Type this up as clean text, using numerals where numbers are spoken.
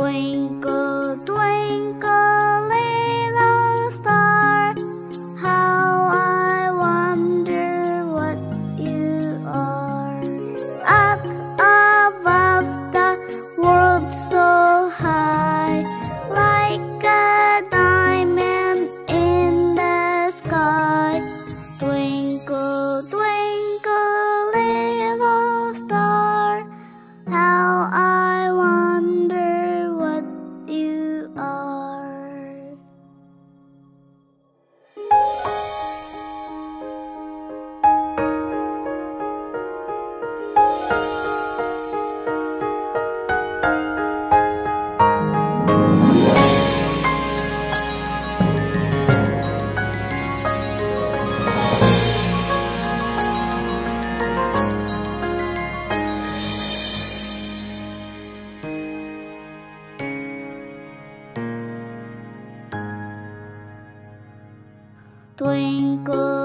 Twinkle, twinkle, little star, how I wonder what you are. Up above the world so high, like a diamond in the sky. Twinkle, twinkle, little star, how I wonder twinkle.